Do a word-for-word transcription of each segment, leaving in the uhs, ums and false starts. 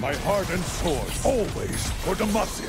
My heart and sword, always for Demacia.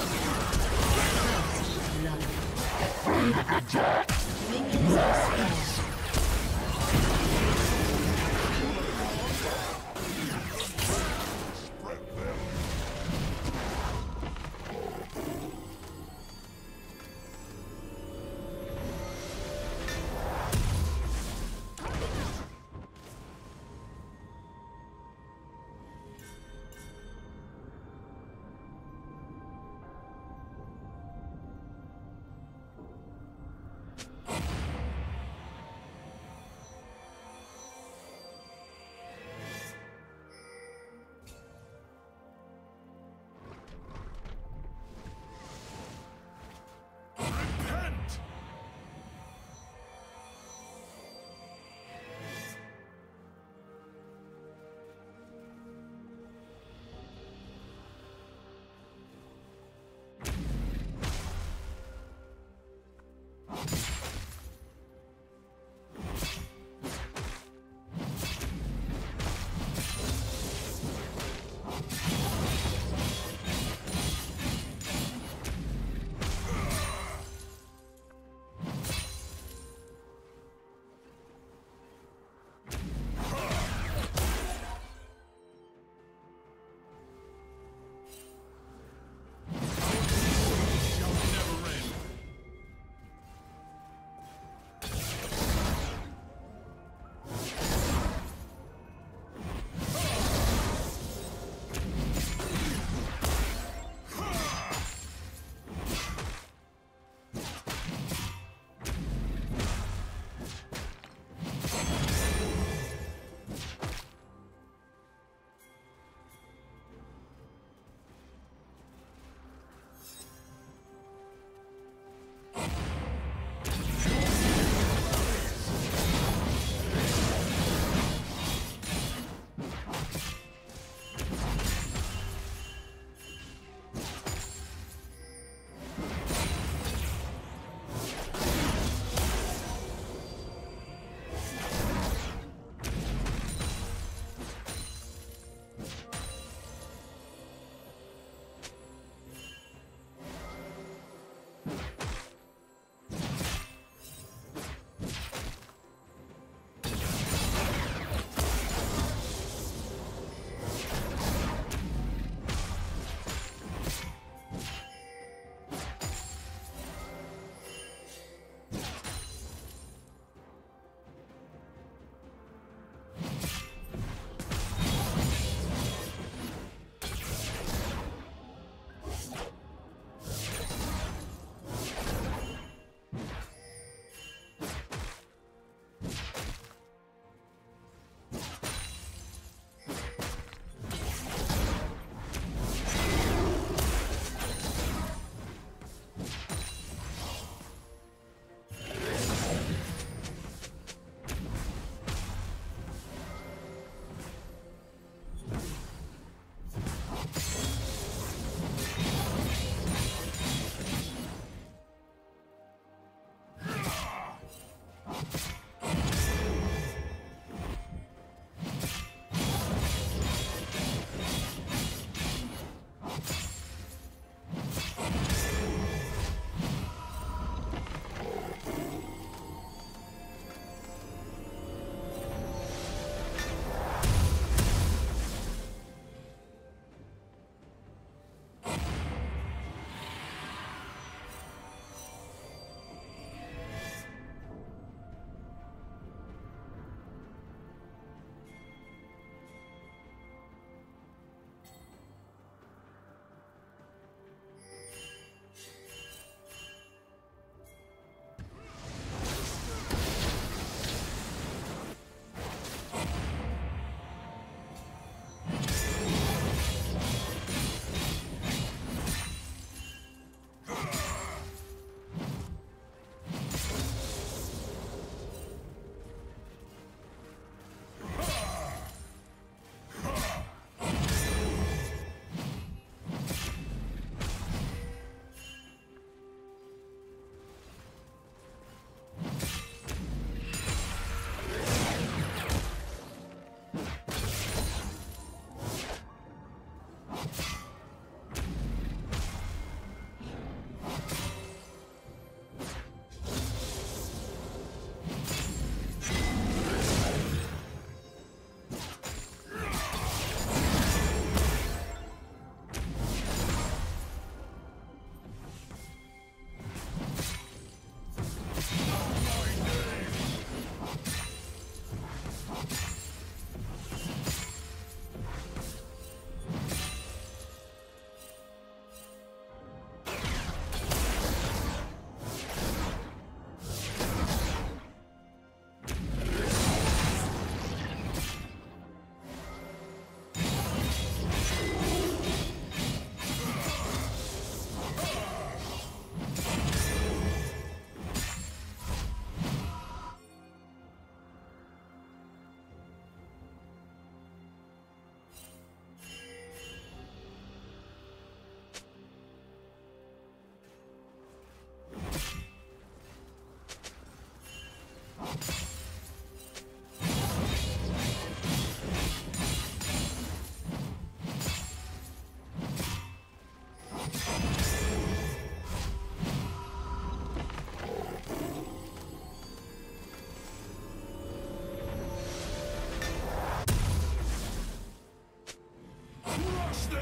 them!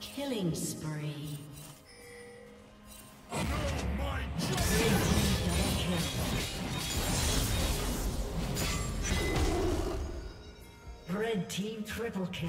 Killing spree. Red team triple kill.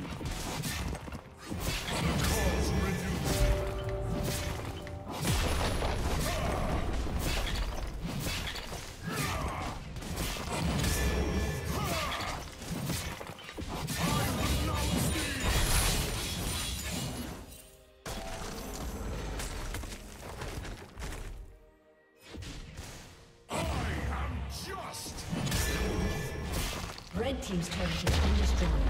Red team's turret has been destroyed.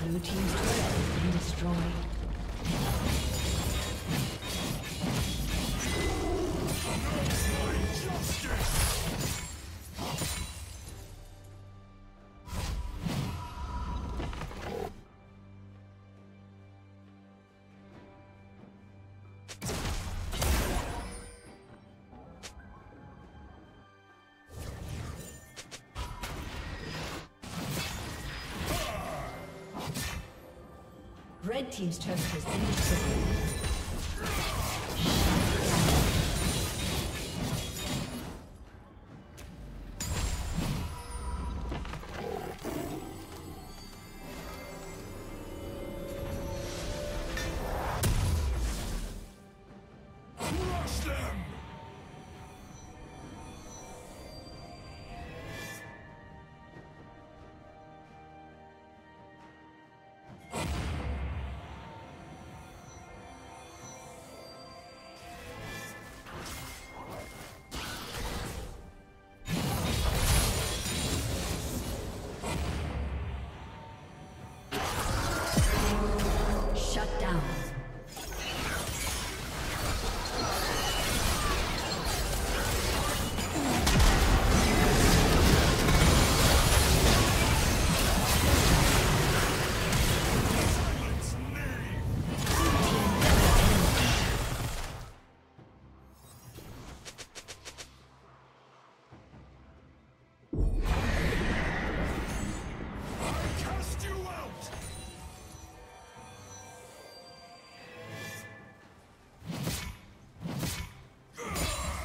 Blue team's turret has been destroyed. Red team's turret has been destroyed. Crush them!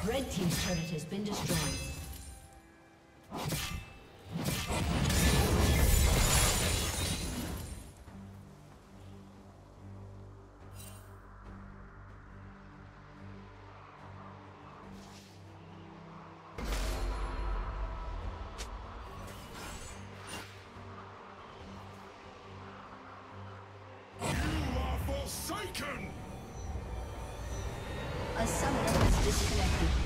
Red team's turret has been destroyed. You are forsaken! A summoner is disconnected.